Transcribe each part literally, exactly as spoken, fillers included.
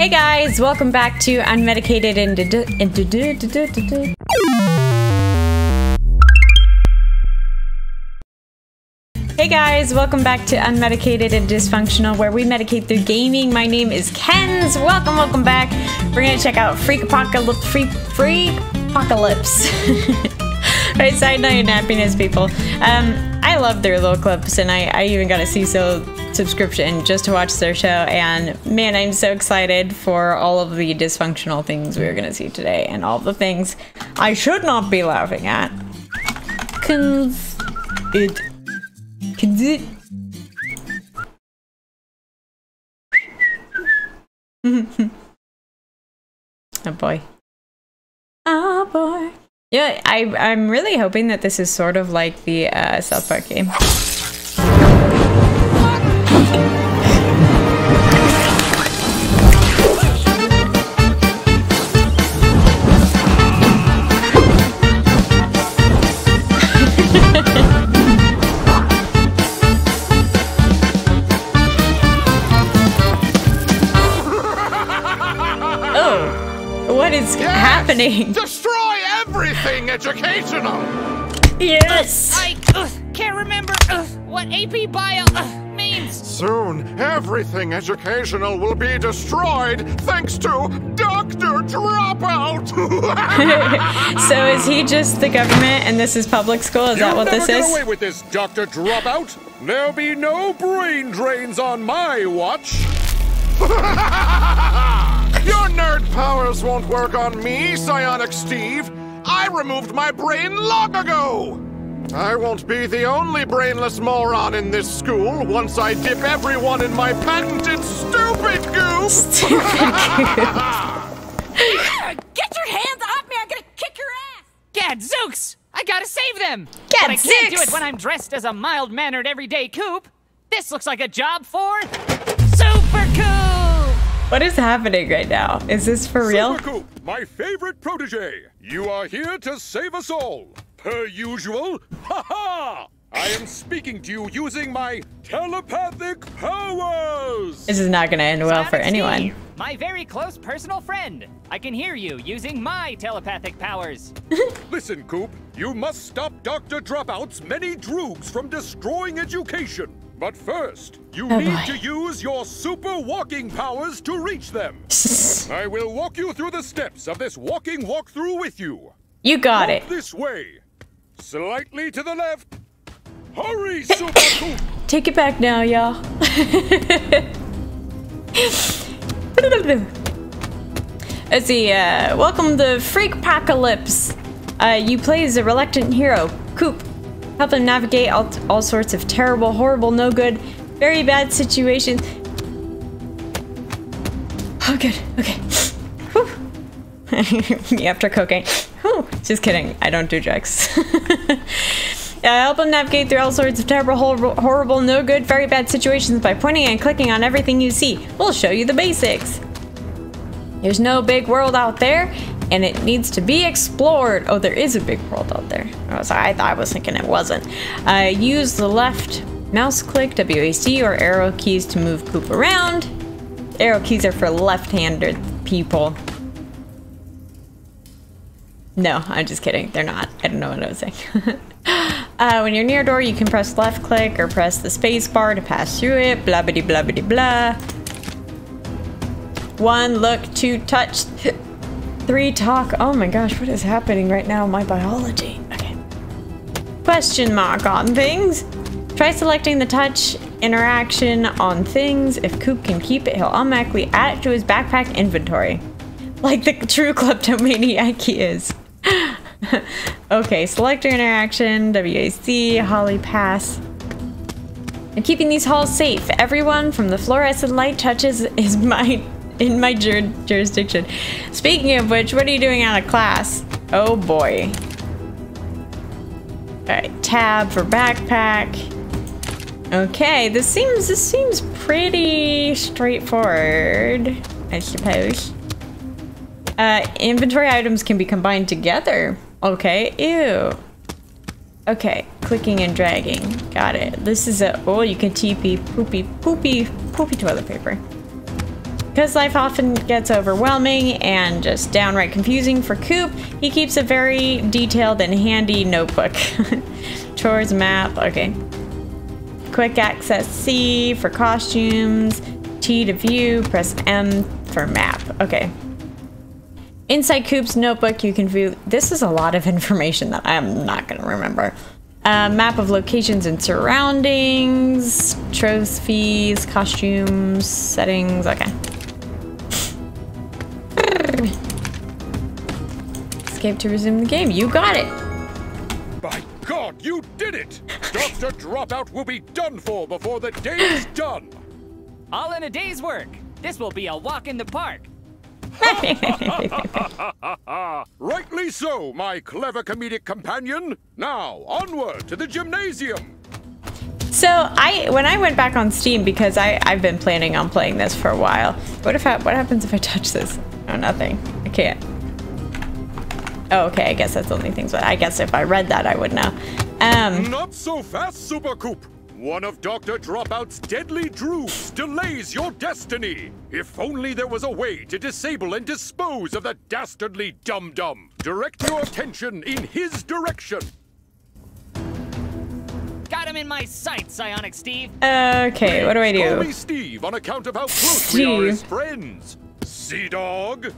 Hey guys, welcome back to Unmedicated and do do, and do do do do do do. Hey guys, welcome back to Unmedicated and Dysfunctional, where we medicate through gaming. My name is Kenz. Welcome, welcome back. We're gonna check out Freakpocalypse. Freak Freakpocalypse. Right, Cyanide and Happiness, people. Um, I love their little clips, and I, I even got a C S O subscription just to watch their show, and man, I'm so excited for all of the dysfunctional things we're gonna see today and all the things I should not be laughing at. Cause it, cause it. Oh boy. Oh boy. Yeah, I, I'm really hoping that this is sort of like the uh, South Park game. Happening. Destroy everything educational. Yes. Uh, I uh, can't remember uh, what A P bio uh, means. Soon, everything educational will be destroyed thanks to Doctor Dropout. So is he just the government and this is public school? Is You'll that what this get is? Away with this, Doctor Dropout. There'll be no brain drains on my watch. Your nerd powers won't work on me, Psionic Steve! I removed my brain long ago! I won't be the only brainless moron in this school once I dip everyone in my patented stupid goo! Stupid goo! Get your hands off me! I'm gonna kick your ass! Gadzooks! I gotta save them! Gadzooks! But I can't do it when I'm dressed as a mild-mannered everyday coop! This looks like a job for... Super Coop! What is happening right now? Is this for real? Super Coop, my favorite protege. You are here to save us all. Per usual, ha ha! I am speaking to you using my telepathic powers. This is not going to end well for anyone. My very close personal friend. I can hear you using my telepathic powers. Listen, Coop, you must stop Doctor Dropout's many droogs from destroying education. But first, you oh need boy. to use your super walking powers to reach them. I will walk you through the steps of this walking walkthrough with you. You got walk it. This way. Slightly to the left. Hurry, Super Coop. Take it back now, y'all. Let's see. Uh, welcome to Freakpocalypse. Uh, you play as a reluctant hero, Coop. Help them navigate all, all sorts of terrible, horrible, no good, very bad situations. Oh, good. Okay. Me after cocaine. Whew. Just kidding. I don't do drugs. uh, help them navigate through all sorts of terrible, horrible, horrible, no good, very bad situations by pointing and clicking on everything you see. We'll show you the basics. There's no big world out there, and it needs to be explored. Oh, there is a big world out there. Oh, sorry, I thought I was thinking it wasn't. Uh, use the left mouse click, W A C, or arrow keys to move Coop around. Arrow keys are for left-handed people. No, I'm just kidding. They're not. I don't know what I was saying. uh, when you're near a door, you can press left click or press the space bar to pass through it. Blah, bitty, blah, bitty, blah. One, look, two, touch. Three, talk. Oh my gosh, what is happening right now? My biology. Okay. Question mark on things. Try selecting the touch interaction on things. If Coop can keep it, he'll automatically add it to his backpack inventory. Like the true kleptomaniac he is. Okay, select your interaction, W A C, Holly pass. I'm keeping these halls safe. Everyone from the fluorescent light touches is mine. In my jur jurisdiction. Speaking of which, what are you doing out of class? Oh boy. Alright, tab for backpack. Okay, this seems this seems pretty straightforward, I suppose. Uh, inventory items can be combined together. Okay, ew. Okay, clicking and dragging. Got it. This is a, oh, you can T P poopy, poopy, poopy toilet paper. Because life often gets overwhelming and just downright confusing for Coop, he keeps a very detailed and handy notebook. Chores map, okay. Quick access C for costumes, T to view, press M for map, okay. Inside Coop's notebook you can view, this is a lot of information that I'm not gonna remember. Uh, map of locations and surroundings, trophies, costumes, settings, okay. Escape to resume the game, you got it! By God, you did it! Doctor Dropout will be done for before the day is done! All in a day's work, this will be a walk in the park. Rightly so, my clever comedic companion. Now, onward to the gymnasium. So, I when I went back on Steam, because I, I've been planning on playing this for a while. What if I, what happens if I touch this? Oh, nothing. I can't. Oh, okay, I guess that's the only thing. So I guess if I read that, I would know. Um, Not so fast, Super Coop. One of Doctor Dropout's deadly droogs delays your destiny. If only there was a way to disable and dispose of the dastardly dum-dum. Direct your attention in his direction. Got him in my sight, Psionic Steve. Okay, what do I do? Call me Steve on account of how close Steve. we are as friends. Sea dog.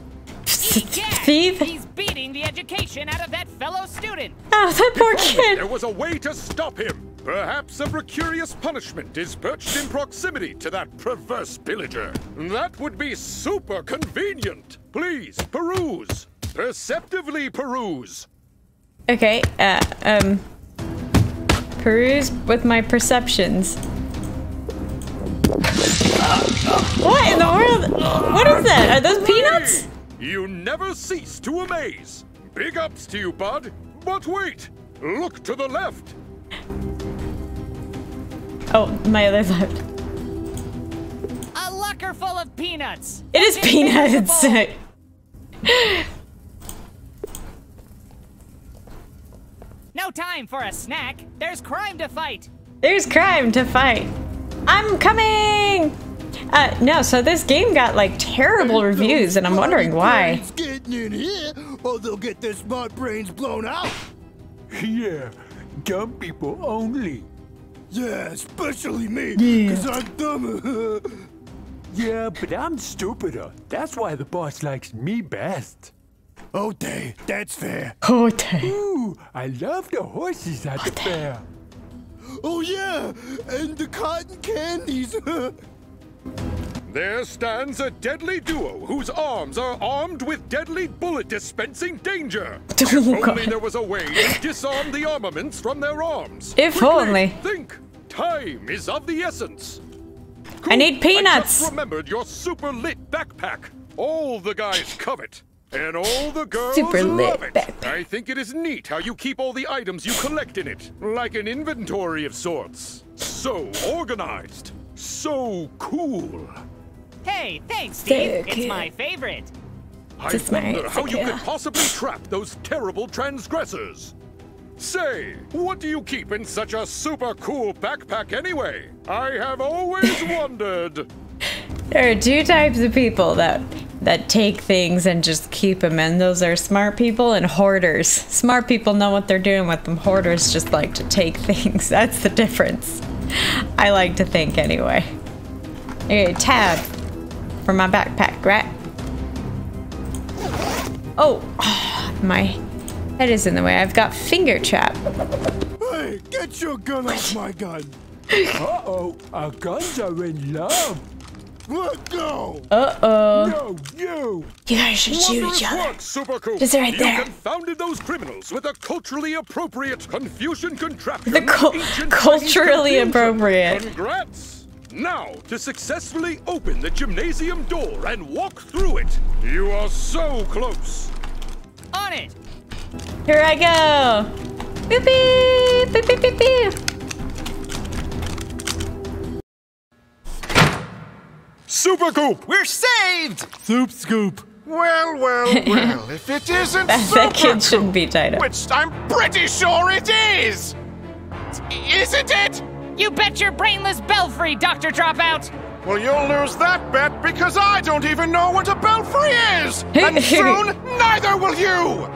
Steve? He's beating the education out of that fellow student. Oh, that poor kid. There was a way to stop him. Perhaps a precarious punishment is perched in proximity to that perverse pillager. That would be super convenient. Please, peruse. Perceptively peruse. Okay, uh, um... peruse with my perceptions. What in the world? What is that? Are those peanuts? You never cease to amaze. Big ups to you, bud. But wait, look to the left. Oh, my other left. A locker full of peanuts. It is peanuts. No time for a snack. There's crime to fight. There's crime to fight. I'm coming. Uh, no, so this game got like terrible reviews, and I'm wondering why. Getting in here, or they'll get their smart brains blown out. Yeah, dumb people only. Yeah, especially me, because yeah. I'm dumber. Yeah, but I'm stupider. That's why the boss likes me best. Okay, that's fair. Okay. Ooh, I love the horses at okay. the fair. Oh, yeah, and the cotton candies. There stands a deadly duo whose arms are armed with deadly bullet-dispensing danger. If only there was a way to disarm the armaments from their arms. If only. Think. Time is of the essence. Cool. I need peanuts. I just remembered your super lit backpack. All the guys covet, and all the girls super love lit it. Backpack. I think it is neat how you keep all the items you collect in it, like an inventory of sorts. So organized. So cool. Hey, thanks, Steve. So it's my favorite. I wonder how you could possibly trap those terrible transgressors. Say, what do you keep in such a super cool backpack anyway? I have always wondered. There are two types of people that that take things and just keep them, and those are smart people and hoarders. Smart people know what they're doing with them. Hoarders just like to take things. That's the difference. I like to think anyway. Okay, tab for my backpack, right? Oh, oh, my head is in the way. I've got finger trap. Hey, get your gun off my gun. Uh-oh, our guns are in love. Let go. Uh-oh. No, you. You guys should shoot each other. Super cool. Just right there. You confounded those criminals with a culturally appropriate Confucian contraption. The cul culturally appropriate. Congrats. Now, to successfully open the gymnasium door and walk through it. You are so close. On it. Here I go. Beep, beep, beep, beep, beep. Super Coop. We're saved. Soup Scoop. Well, well, well, if it isn't that, Super that kid Coop, shouldn't be tied up. Which I'm pretty sure it is. Isn't it? You bet your brainless belfry, Doctor Dropout! Well, you'll lose that bet because I don't even know what a belfry is! And soon, neither will you!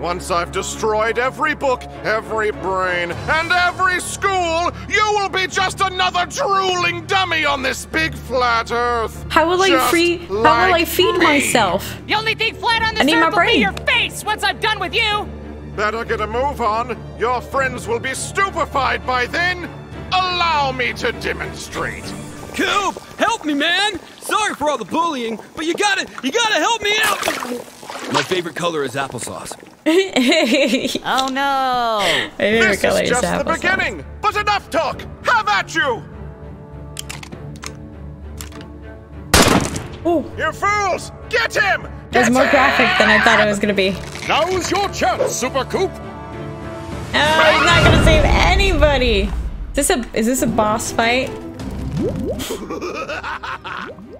Once I've destroyed every book, every brain, and every school, you will be just another drooling dummy on this big flat Earth. How will just I free? How like will I feed me. myself? The only thing flat on this I earth will be your face. Once I'm done with you, better get a move on. Your friends will be stupefied by then. Allow me to demonstrate. Coop, help me, man. Sorry for all the bullying, but you gotta, you gotta help me out. My favorite color is applesauce. Oh no! This is just the beginning. But enough talk. Have at you! Ooh. You fools! Get him! It was more graphic than I thought it was gonna be. Now's your chance, Super Coop. Oh, he's not gonna save anybody. Is this a is this a boss fight?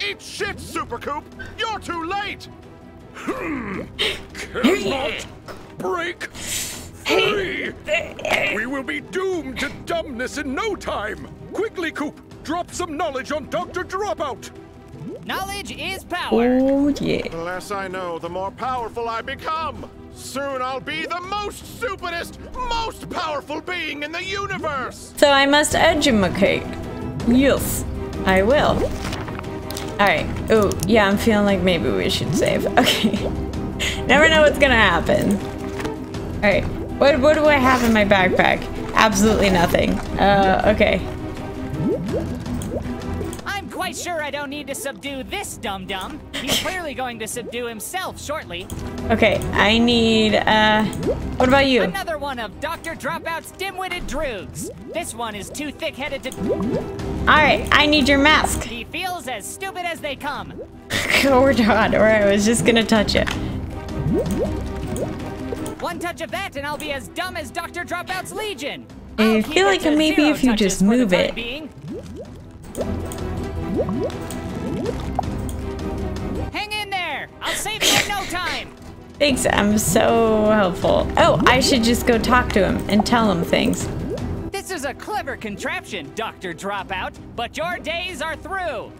Eat shit, Super Coop. You're too late. Cannot break free. We will be doomed to dumbness in no time. Quickly, Coop, drop some knowledge on Doctor Dropout. Knowledge is power. Oh yeah. The less I know, the more powerful I become. Soon I'll be the most stupidest, most powerful being in the universe. So I must educate. Yes, I will. Alright. Oh, yeah, I'm feeling like maybe we should save. Okay. Never know what's gonna happen. Alright. What, what do I have in my backpack? Absolutely nothing. Uh, okay. I'm quite sure I don't need to subdue this dum-dum. He's clearly going to subdue himself shortly. Okay, I need, uh... what about you? Another one of Doctor Dropout's dim-witted droogs. This one is too thick-headed to... Alright, I need your mask. He feels as stupid as they come. Oh God, or I was just gonna touch it. One touch of that and I'll be as dumb as Doctor Dropout's Legion. I feel like maybe if you just move it. Hang in there! I'll save you in no time! Thanks, I'm so helpful. Oh, I should just go talk to him and tell him things. This is a clever contraption, Doctor Dropout, but your days are through.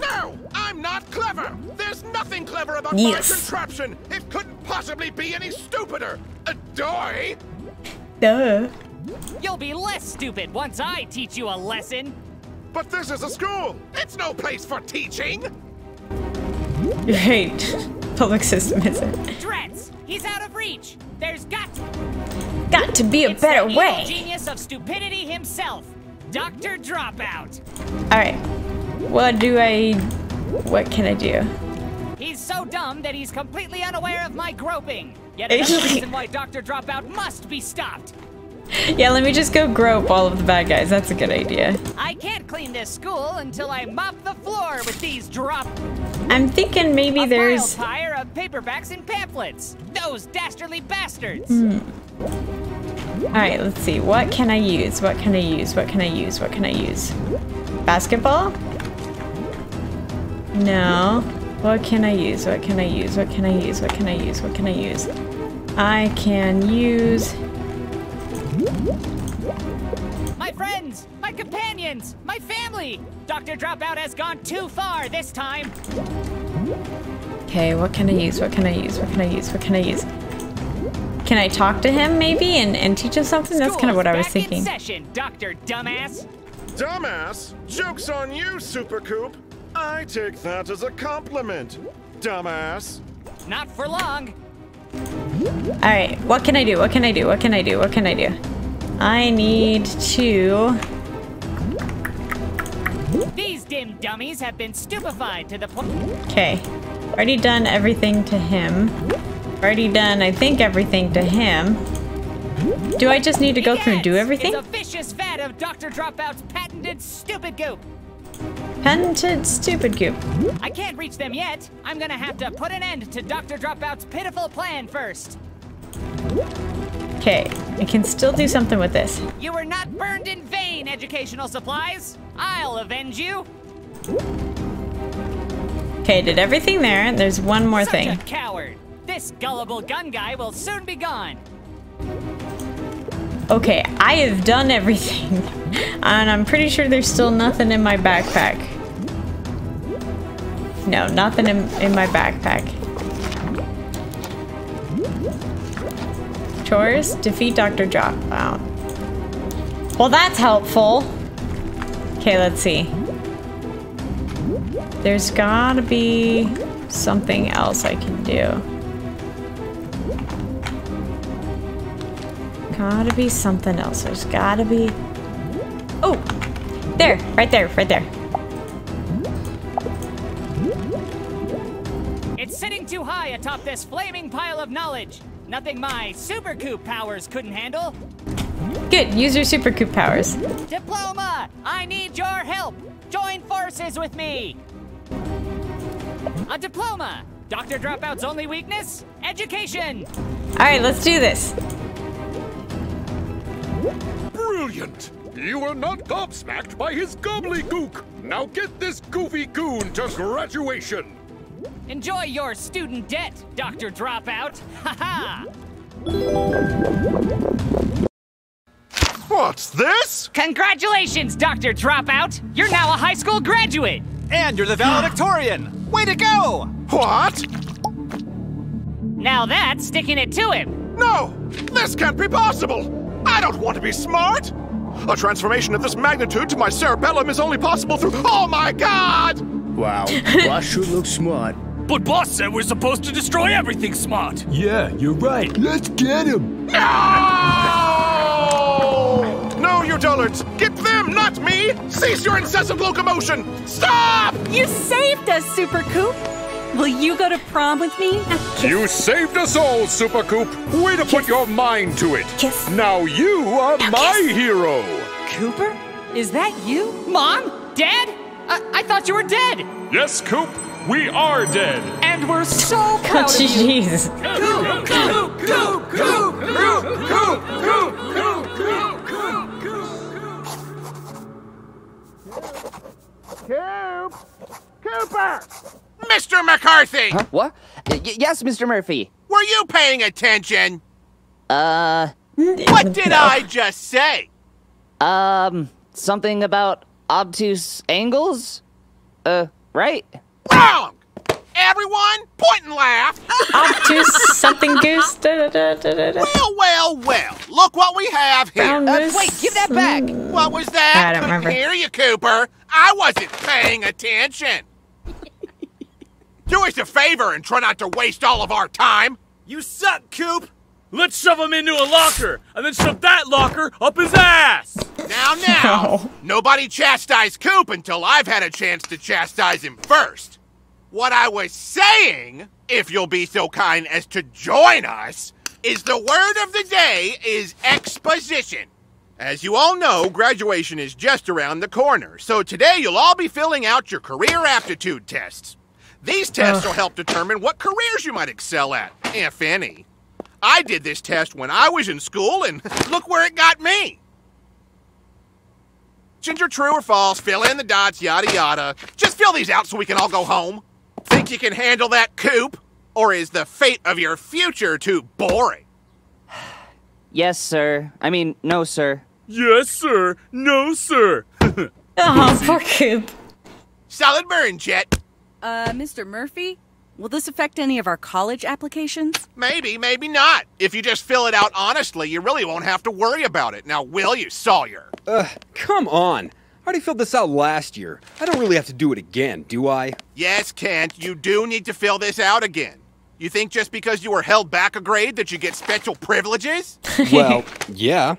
No, I'm not clever. There's nothing clever about yes. my contraption. It couldn't possibly be any stupider. A doy. Duh. You'll be less stupid once I teach you a lesson. But this is a school. It's no place for teaching. You hate public system, is it? Dretz, he's out of reach. There's got to... Got to be a it's better the evil way. Genius of stupidity himself, Doctor Dropout. All right, what do I? What can I do? He's so dumb that he's completely unaware of my groping. Yet another reason why Doctor Dropout must be stopped. Yeah, let me just go grope all of the bad guys. That's a good idea. I can't clean this school until I mop the floor with these drop. I'm thinking maybe a there's a pile of paperbacks and pamphlets. Those dastardly bastards. Mm. All right, let's see. What can I use? What can I use? What can I use? What can I use? Basketball? No. What can I use? What can I use? What can I use? What can I use? What can I use? I can use... My friends, my companions, my family! Doctor Dropout has gone too far this time! Okay, what can I use? What can I use? What can I use? What can I use? Can I talk to him maybe and, and teach him something? That's kind of what I was thinking. Back in session, Doctor Dumbass. Dumbass? Joke's on you, Super Coop. I take that as a compliment, dumbass. Not for long. All right, what can I do? What can I do? What can I do? What can I do? I need to... These dim dummies have been stupefied to the point... Okay, already done everything to him. Already done, I think, everything to him. Do I just need to go through and do everything? It's a vicious fad of Doctor Dropout's patented stupid goop. Patented stupid goop. I can't reach them yet. I'm gonna have to put an end to Doctor Dropout's pitiful plan first. Okay, I can still do something with this. You were not burned in vain, educational supplies. I'll avenge you. Okay, did everything there. There's one more Such thing. A coward. This gullible gun guy will soon be gone. Okay, I have done everything. And I'm pretty sure there's still nothing in my backpack. No, nothing in, in my backpack. Chores? Defeat Doctor Dropout. Well, that's helpful. Okay, let's see. There's gotta be something else I can do. Gotta be something else. There's gotta be... Oh! There! Right there, right there. It's sitting too high atop this flaming pile of knowledge. Nothing my Super Coop powers couldn't handle. Good, use your Super Coop powers. Diploma! I need your help! Join forces with me! A diploma! Doctor Dropout's only weakness? Education! Alright, let's do this. Brilliant! You were not gobsmacked by his gobbledygook! Now get this goofy goon to graduation! Enjoy your student debt, Doctor Dropout! Ha ha! What's this? Congratulations, Doctor Dropout! You're now a high school graduate! And you're the valedictorian! Way to go! What? Now that's sticking it to him! No! This can't be possible! I don't want to be smart! A transformation of this magnitude to my cerebellum is only possible through... Oh my god! Wow, Boss sure looks smart. But Boss said we're supposed to destroy everything smart! Yeah, you're right. Let's get him! No! No, you dullards! Get them, not me! Cease your incessant locomotion! Stop! You saved us, Super Coop! Will you go to prom with me? You saved us all, Super Coop! Way to kiss. Put your mind to it! Kiss. Now you are now my kiss. Hero! Cooper? Is that you? Mom? Dad? I, I thought you were dead! Yes, Coop, we are dead! And we're so proud of you! Jeez. Coop! Coop! Coop! Coop! Coop! Coop! Coop! Coop! Coop! Coop! Coop! Coop! Cooper! Mister McCarthy! Huh? What? Y yes, Mister Murphy. Were you paying attention? Uh... What did no. I just say? Um, something about obtuse angles? Uh, right? Wrong! Everyone, point and laugh! Obtuse something goose? Da, da, da, da, da. Well, well, well. Look what we have here. Uh, wait, give that back. What was that? I don't remember. Couldn't hear you, Cooper. I wasn't paying attention. Do us a favor and try not to waste all of our time! You suck, Coop! Let's shove him into a locker, and then shove that locker up his ass! Now, now! No. Nobody chastised Coop until I've had a chance to chastise him first! What I was saying, if you'll be so kind as to join us, is the word of the day is exposition. As you all know, graduation is just around the corner, so today you'll all be filling out your career aptitude tests. These tests will help determine what careers you might excel at, if any. I did this test when I was in school, and look where it got me. Ginger, true or false, fill in the dots, yada yada. Just fill these out so we can all go home. Think you can handle that, Coop? Or is the fate of your future too boring? Yes, sir. I mean, no, sir. Yes, sir. No, sir. Oh, poor Coop. Solid burn, Jet. Uh, Mister Murphy, will this affect any of our college applications? Maybe, maybe not. If you just fill it out honestly, you really won't have to worry about it. Now, will you, Sawyer? Ugh, come on. I already filled this out last year. I don't really have to do it again, do I? Yes, Kent, you do need to fill this out again. You think just because you were held back a grade that you get special privileges? Well, yeah.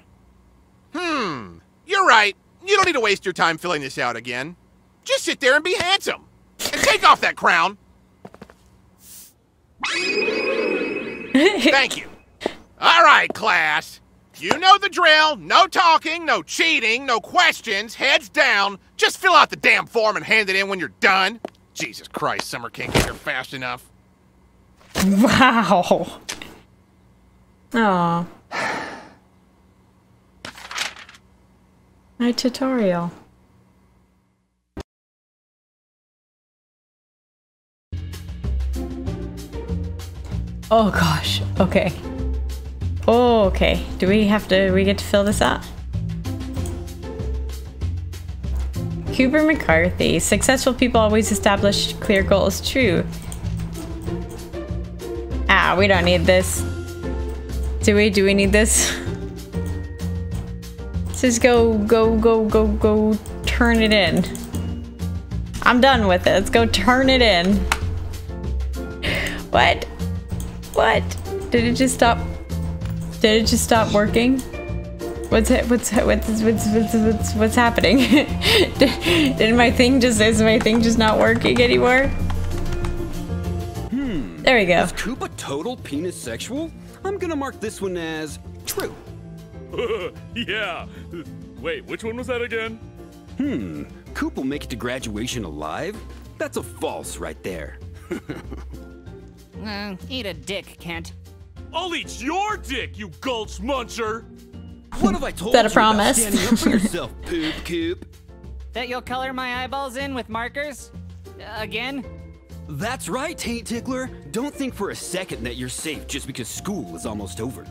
Hmm, you're right. You don't need to waste your time filling this out again. Just sit there and be handsome. And take off that crown! Thank you. All right, class. You know the drill. No talking, no cheating, no questions, heads down. Just fill out the damn form and hand it in when you're done. Jesus Christ, Summer can't get here fast enough. Wow. Aw. My tutorial. Oh gosh, okay. Oh, okay. Do we have to, we get to fill this out? Cooper McCarthy. Successful people always establish clear goals. True. Ah, we don't need this. Do we? Do we need this? Let's just go, go, go, go, go. Turn it in. I'm done with it. Let's go turn it in. What? What? Did it just stop? Did it just stop working? What's it? What's what's what's what's what's, what's happening? did, did my thing just is my thing just not working anymore? Hmm. There we go. Is Coop a total penis sexual? I'm gonna mark this one as true. Yeah. Wait, which one was that again? Hmm. Coop will make it to graduation alive? That's a false right there. Uh, eat a dick, Kent. I'll eat your dick, you gulch muncher! What have I told you about standing up for yourself, poop coop? That you'll color my eyeballs in with markers? Uh, again? That's right, Taint Tickler. Don't think for a second that you're safe just because school is almost over.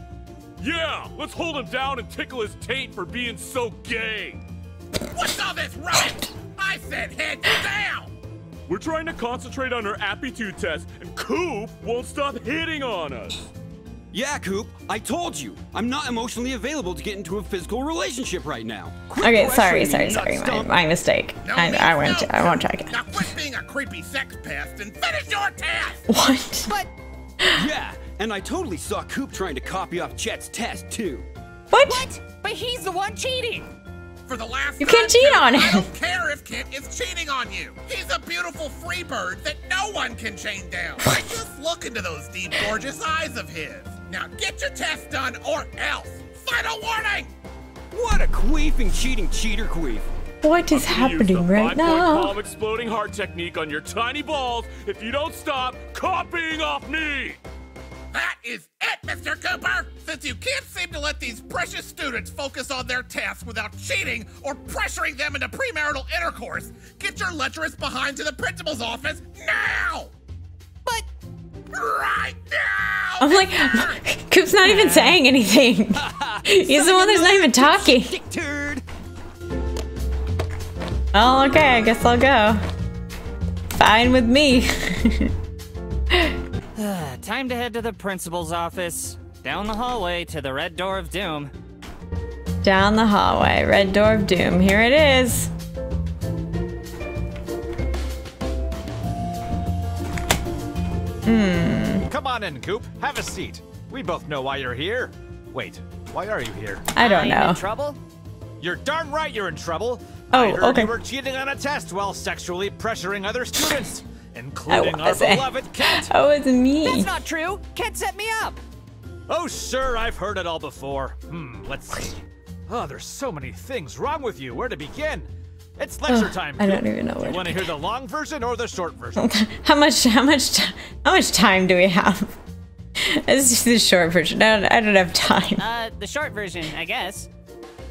Yeah, let's hold him down and tickle his taint for being so gay. What's all this rubbish? I said head down! We're trying to concentrate on her aptitude test, and Coop won't stop hitting on us. Yeah, Coop, I told you. I'm not emotionally available to get into a physical relationship right now. Quit okay, sorry, sorry, sorry, my, my mistake. No, I, I, won't, no. I won't try again. Now quit being a creepy sex pest and finish your task! What? But yeah, and I totally saw Coop trying to copy off Jet's test, too. What? What? But he's the one cheating! For the last you can't cheat on him. I don't care if Kit is cheating on you. He's a beautiful free bird that no one can chain down. Just look into those deep, gorgeous eyes of his. Now get your test done or else. Final warning! What a queefing, cheating cheater queef. What is happening right now? Palm exploding heart technique on your tiny balls if you don't stop copying off me. That is it, Mister Cooper! Since you can't seem to let these precious students focus on their tasks without cheating or pressuring them into premarital intercourse, get your lecherous behind to the principal's office now! But... right now! I'm like, Coop's not even saying anything. He's the one that's not even talking. Oh, okay, I guess I'll go. Fine with me. Uh, time to head to the principal's office. Down the hallway to the red door of doom. Down the hallway, red door of doom. Here it is. Hmm. Come on in, Coop. Have a seat. We both know why you're here. Wait, why are you here? I don't know. Are you in trouble? You're darn right you're in trouble. Oh, I heard okay. You were cheating on a test while sexually pressuring other students. Including our beloved Kent. Oh, it's me. That's not true. Kent set me up. Oh, sure. I've heard it all before. Hmm. Let's see. Oh, there's so many things wrong with you. Where to begin? It's lecture oh, time. I don't even know. Do where you want to hear the long version or the short version? how much? How much? How much time do we have? This is the short version. I don't, I don't have time. Uh, the short version, I guess.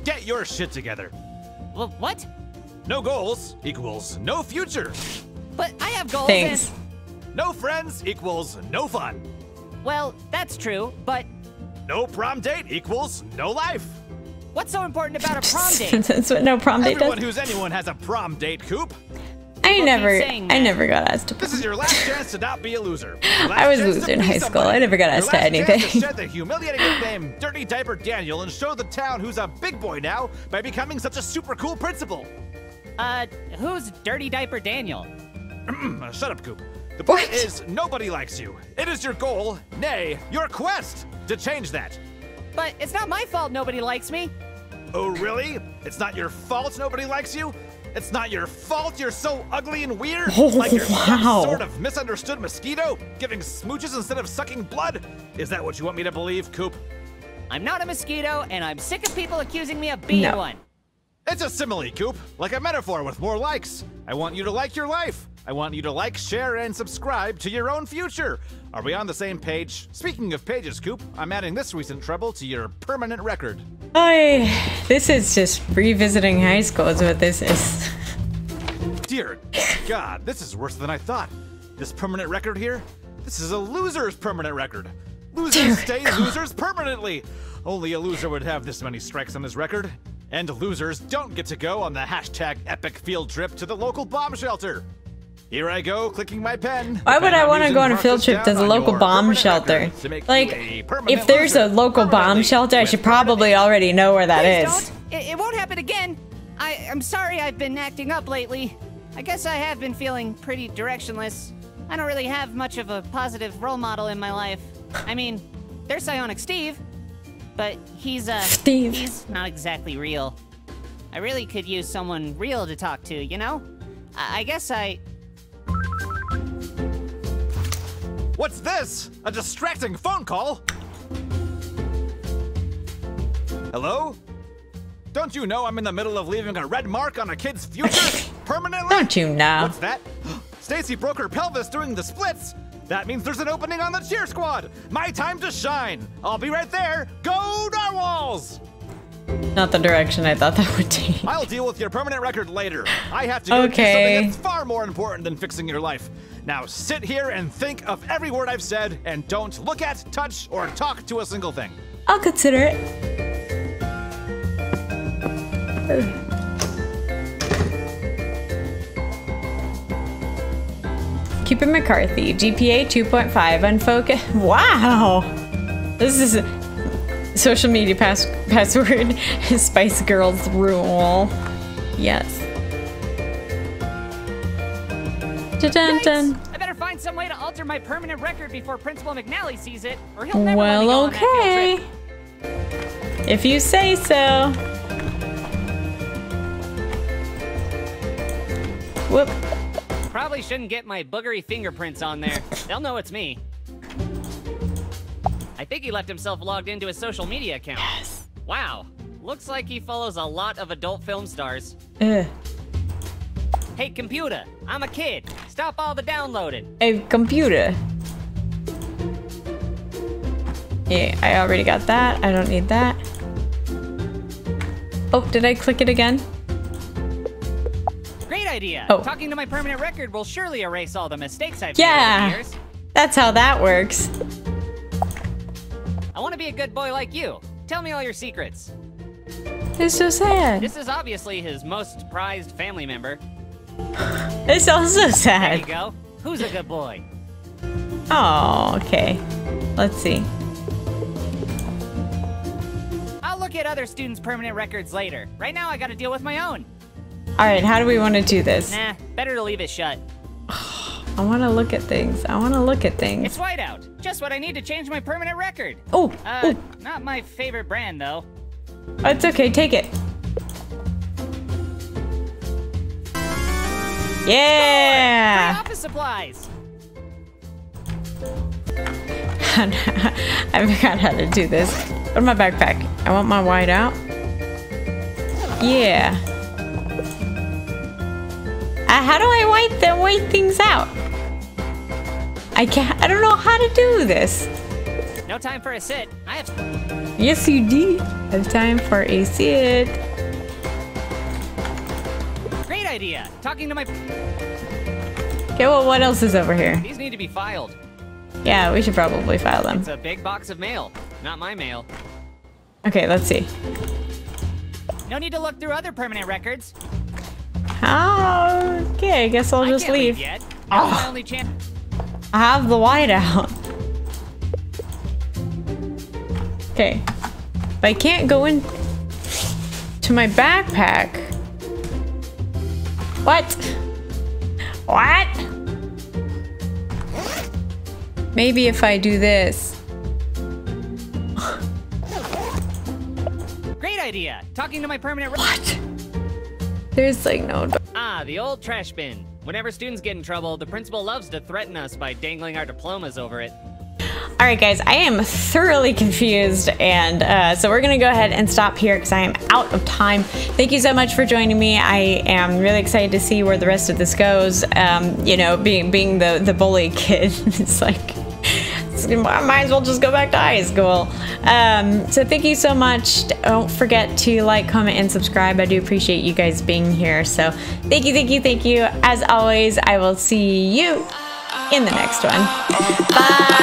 Get your shit together. Well, what? No goals equals no future. But I have goals. Thanks. And no friends equals no fun. Well, that's true, but no prom date equals no life. What's so important about a prom date? That's what no prom date Everyone does. Everyone who's anyone has a prom date, Coop. I never, I never got asked to. This is your last chance to not be a loser. I was a loser in high school. I never got asked to anything. Your last chance to shed the humiliating nickname Dirty Diaper Daniel and show the town who's a big boy now by becoming such a super cool principal. Uh, who's Dirty Diaper Daniel? Shut up, Coop. The point what? is nobody likes you. It is your goal, nay, your quest, to change that. But it's not my fault nobody likes me. Oh, really? It's not your fault nobody likes you? It's not your fault you're so ugly and weird? Oh, like you're wow. some sort of misunderstood mosquito? Giving smooches instead of sucking blood? Is that what you want me to believe, Coop? I'm not a mosquito, and I'm sick of people accusing me of being no. one. It's a simile, Coop. Like a metaphor with more likes. I want you to like your life. I want you to like, share, and subscribe to your own future. Are we on the same page? Speaking of pages, Coop, I'm adding this recent trouble to your permanent record. I... This is just revisiting high school is what this is. Dear God, this is worse than I thought. This permanent record here? This is a loser's permanent record. Losers Dear stay God. losers permanently. Only a loser would have this many strikes on his record. And losers don't get to go on the hashtag epic field trip to the local bomb shelter. Here I go, clicking my pen. Why would I want to go on a field trip to the local bomb shelter? Like, if there's a local bomb shelter, I should probably already know where that is. It won't happen again. I, I'm sorry I've been acting up lately. I guess I have been feeling pretty directionless. I don't really have much of a positive role model in my life. I mean, there's Psionic Steve, but he's uh, Steve. He's not exactly real. I really could use someone real to talk to, you know? I, I guess I... What's this? A distracting phone call? Hello? Don't you know I'm in the middle of leaving a red mark on a kid's future? Permanently? Don't you know? What's that? Stacey broke her pelvis during the splits. That means there's an opening on the cheer squad. My time to shine. I'll be right there. Go Narwhals! Not the direction I thought that would take. I'll deal with your permanent record later. I have to do okay. Something that's far more important than fixing your life. Now sit here and think of every word I've said and don't look at, touch, or talk to a single thing. I'll consider it. Cooper McCarthy, G P A two point five, unfocused. Wow! This is a social media pass password, Spice Girls rule. Yes. Dun dun. I better find some way to alter my permanent record before Principal McNally sees it, or he'll never let me go on that field trip. If you say so. Whoop. Probably shouldn't get my boogery fingerprints on there. They'll know it's me. I think he left himself logged into his social media account. Yes. Wow. Looks like he follows a lot of adult film stars. Ugh. Hey, computer, I'm a kid. Stop all the downloading. Hey, computer. Yeah, I already got that. I don't need that. Oh, did I click it again? Great idea. Oh. Talking to my permanent record will surely erase all the mistakes I've made over the years. Yeah, that's how that works. I want to be a good boy like you. Tell me all your secrets. It's so sad. This is obviously his most prized family member. It's also sad. There you go. Who's a good boy? Oh, okay. Let's see. I'll look at other students' permanent records later. Right now, I gotta deal with my own. All right, how do we want to do this? Nah, better to leave it shut. I want to look at things. I want to look at things. It's whiteout. Just what I need to change my permanent record. Oh, uh, ooh. Not my favorite brand, though. Oh, it's okay. Take it. Yeah! Free office supplies! I forgot how to do this. Put my backpack. I want my white out. Yeah. Uh, how do I white the white things out? I can't. I don't know how to do this. No time for a sit. I have. Yes, you did. I have time for a sit. Idea. Talking to my. Okay, well, what else is over here? These need to be filed. Yeah, we should probably file them. It's a big box of mail, not my mail. Okay, let's see. No need to look through other permanent records. Oh, okay, I guess I'll just I can't leave. leave yet. Oh. My only chance. I have the whiteout. Okay, but I can't go in to my backpack. What? What? Maybe if I do this. Great idea. Talking to my permanent. What? There's like no. Ah, the old trash bin. Whenever students get in trouble, the principal loves to threaten us by dangling our diplomas over it. All right, guys, I am thoroughly confused, and uh, so we're going to go ahead and stop here because I am out of time. Thank you so much for joining me. I am really excited to see where the rest of this goes. Um, you know, being being the, the bully kid, it's like, I might as well just go back to high school. Um, so thank you so much. Don't forget to like, comment, and subscribe. I do appreciate you guys being here. So thank you, thank you, thank you. As always, I will see you in the next one. Bye.